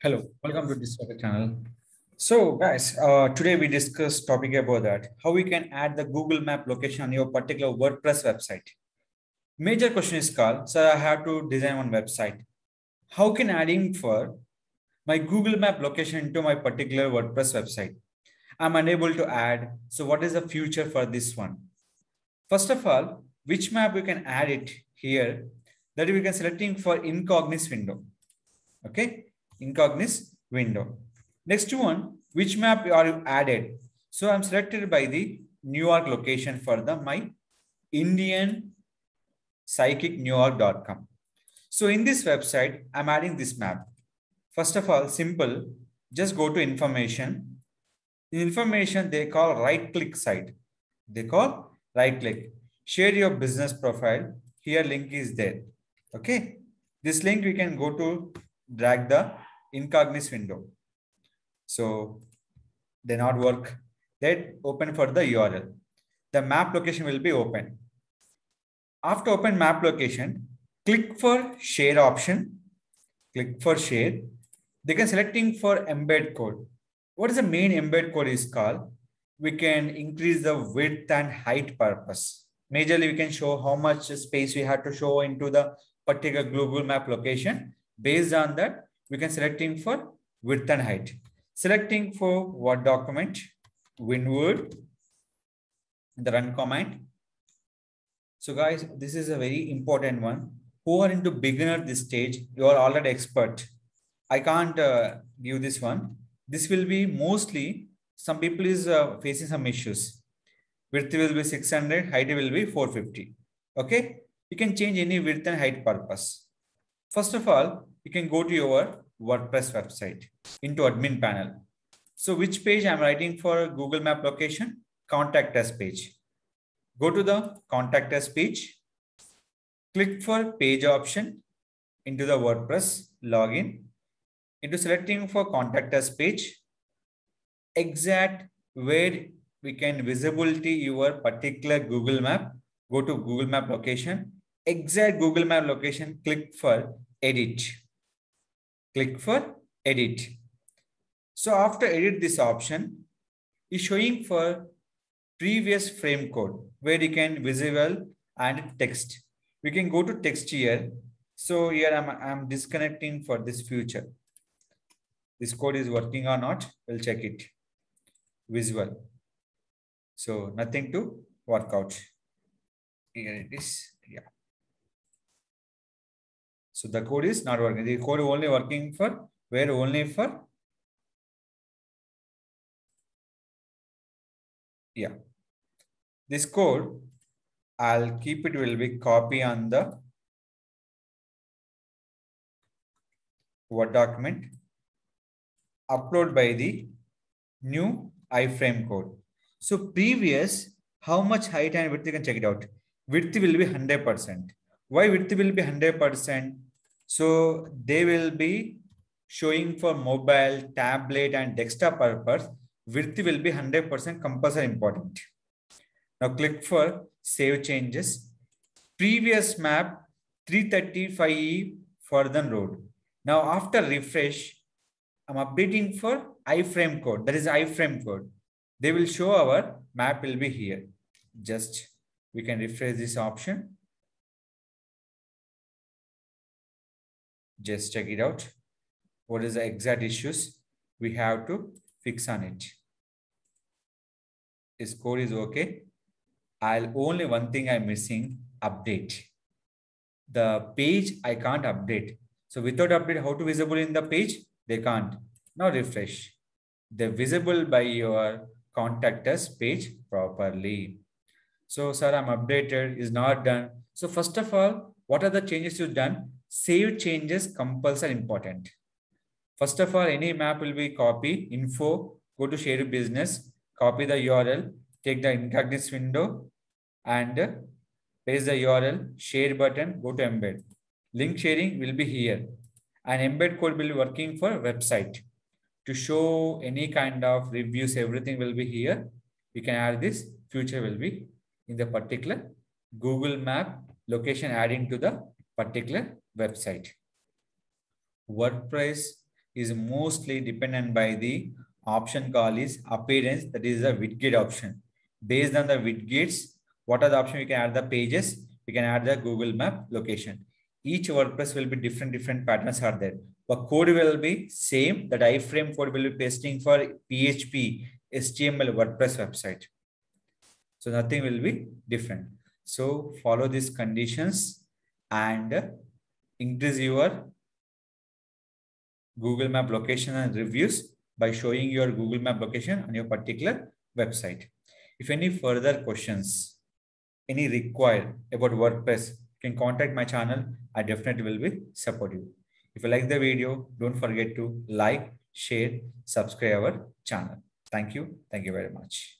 Hello, welcome to this channel. So guys, today we discuss topic about that, how we can add the Google Map location on your particular WordPress website. Major question is called, sir, I have to design one website. How can I infer my Google Map location into my particular WordPress website? I'm unable to add. So what is the future for this one? First of all, which map we can add it here that we can selecting for incognito window. Okay. Incognito window. Next one, which map are you added? So I'm selected by the New York location for the my Indian psychic NewYork.com. So in this website, I'm adding this map. First of all, simple, just go to information. In information, they call right-click site. They call right-click. Share your business profile. Here link is there. Okay. This link we can go to drag the incognito window. So they not work. Then open for the URL. The map location will be open. After open map location, click for share option. Click for share. They can selecting for embed code. What is the main embed code is called? We can increase the width and height purpose. Majorly, we can show how much space we have to show into the particular Google Map location. Based on that, we can selecting for width and height. Selecting for what document? WinWord. The run command. So guys, this is a very important one. Who are into beginner this stage, you are already expert. I can't give this one. This will be mostly, some people is facing some issues. Width will be 600, height will be 450. Okay. You can change any width and height purpose. First of all, you can go to your WordPress website into admin panel. So which page I'm writing for Google Map location? Contact us page. Go to the contact us page. Click for page option into the WordPress login. Into selecting for contact us page. Exact where we can visibility your particular Google Map. Go to Google Map location. Exact Google Map location, click for edit. Click for edit. So after edit this option, is showing for previous frame code where you can visible and text. We can go to text here. So here I'm disconnecting for this future. This code is working or not, we'll check it. Visual. So nothing to work out. Here it is. Yeah. So the code is not working. The code only working for where only for. Yeah. This code, I'll keep it will be copy on the Word document. Upload by the new iframe code. So previous, how much height and width you can check it out. Width will be 100%. Why width will be 100%? So they will be showing for mobile, tablet, and desktop purpose. Width will be 100% compulsory important. Now click for save changes. Previous map 335E Fordham Road. Now after refresh, I'm updating for iframe code. That is iframe code. They will show our map will be here. Just we can refresh this option. Just check it out. What is the exact issues we have to fix on it? This code is okay. I'll only one thing I'm missing, update. The page I can't update. So without update, how to visible in the page? They can't. Now refresh. They're visible by your contact us page properly. So sir, I'm updated, is not done. So first of all, what are the changes you've done? Save changes compulsory important. First of all, any map will be copy info, go to share business, copy the URL, take the incognito window and paste the URL, share button, go to embed. Link sharing will be here. And embed code will be working for website. To show any kind of reviews, everything will be here. You can add this, future will be in the particular Google Map location adding to the particular website. WordPress is mostly dependent by the option called is appearance, that is a widget option. Based on the widgets, what are the options we can add? The pages, we can add the Google Map location. Each WordPress will be different patterns are there. The code will be same, that iframe code will be pasting for PHP, HTML, WordPress website. So nothing will be different. So follow these conditions and increase your Google Map location and reviews by showing your Google Map location on your particular website. If any further questions, any require about WordPress, you can contact my channel. I definitely will be support you. If you like the video, don't forget to like, share, subscribe our channel. Thank you. Thank you very much.